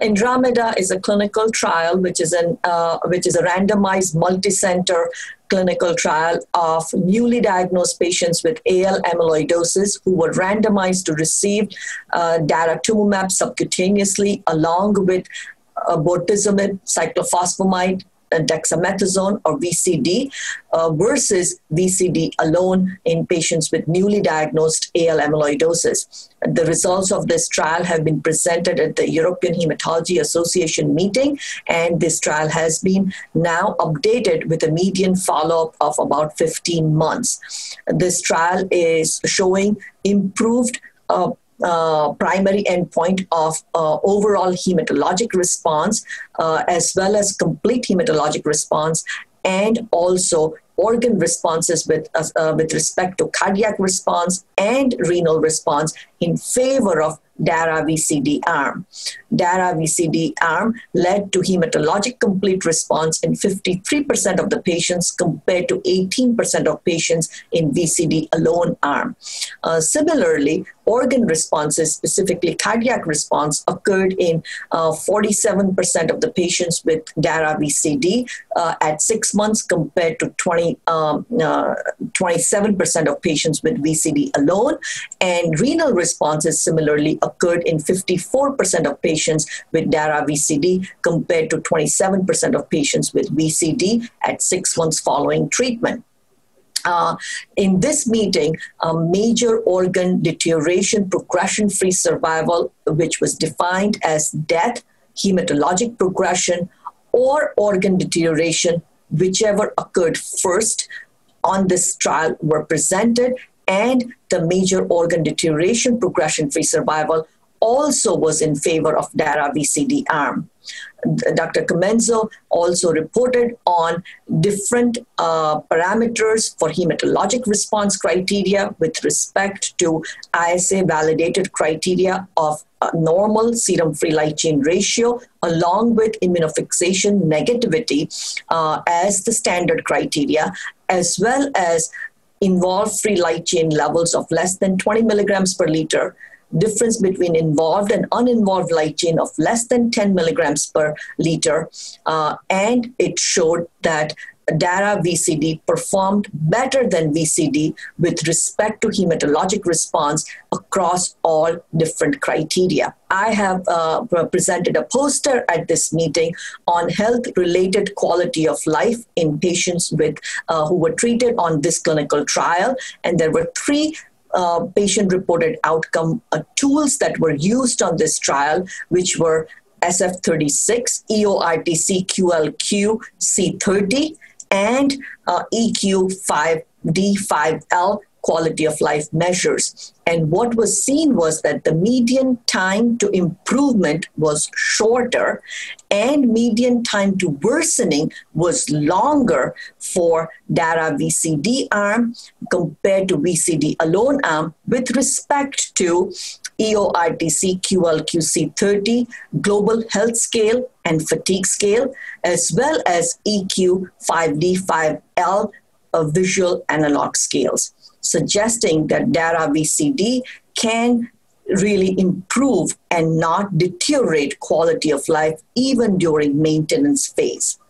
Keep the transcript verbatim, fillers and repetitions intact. Andromeda is a clinical trial, which is, an, uh, which is a randomized multicenter clinical trial of newly diagnosed patients with A L amyloidosis who were randomized to receive uh, daratumumab subcutaneously along with uh, bortezomib, cyclophosphamide, and dexamethasone or V C D uh, versus V C D alone in patients with newly diagnosed A L amyloidosis. The results of this trial have been presented at the European Hematology Association meeting, and this trial has been now updated with a median follow-up of about fifteen months. This trial is showing improved uh, Uh, primary endpoint of uh, overall hematologic response uh, as well as complete hematologic response, and also organ responses with, uh, uh, with respect to cardiac response and renal response in favor of Dara-V C D arm. Dara-V C D arm led to hematologic complete response in fifty-three percent of the patients compared to eighteen percent of patients in V C D alone arm. Uh, similarly, organ responses, specifically cardiac response, occurred in uh, forty-seven percent of the patients with Dara-V C D uh, at six months compared to twenty-seven percent of patients with V C D alone. And renal responses similarly occurred in fifty-four percent of patients with Dara-V C D compared to twenty-seven percent of patients with V C D at six months following treatment. Uh, in this meeting, uh, major organ deterioration, progression-free survival, which was defined as death, hematologic progression, or organ deterioration, whichever occurred first on this trial, were presented, and the major organ deterioration, progression-free survival also was in favor of Dara-V C D arm. Doctor Comenzo also reported on different uh, parameters for hematologic response criteria with respect to I S A-validated criteria of a normal serum-free light chain ratio along with immunofixation negativity uh, as the standard criteria, as well as involved free light chain levels of less than twenty milligrams per liter, difference between involved and uninvolved light chain of less than ten milligrams per liter, uh, and it showed that Dara-V C D performed better than V C D with respect to hematologic response across all different criteria. I have uh, presented a poster at this meeting on health-related quality of life in patients with uh, who were treated on this clinical trial, and there were three Uh, patient-reported outcome uh, tools that were used on this trial, which were S F thirty-six, E O R T C Q L Q C thirty, and uh, E Q five D five L quality of life measures. And what was seen was that the median time to improvement was shorter and median time to worsening was longer for Dara-V C D arm compared to V C D alone arm with respect to E O R T C Q L Q C thirty, Global Health Scale and Fatigue Scale, as well as E Q five D five L uh, visual analog scales, suggesting that Dara-V C D can really improve and not deteriorate quality of life even during maintenance phase.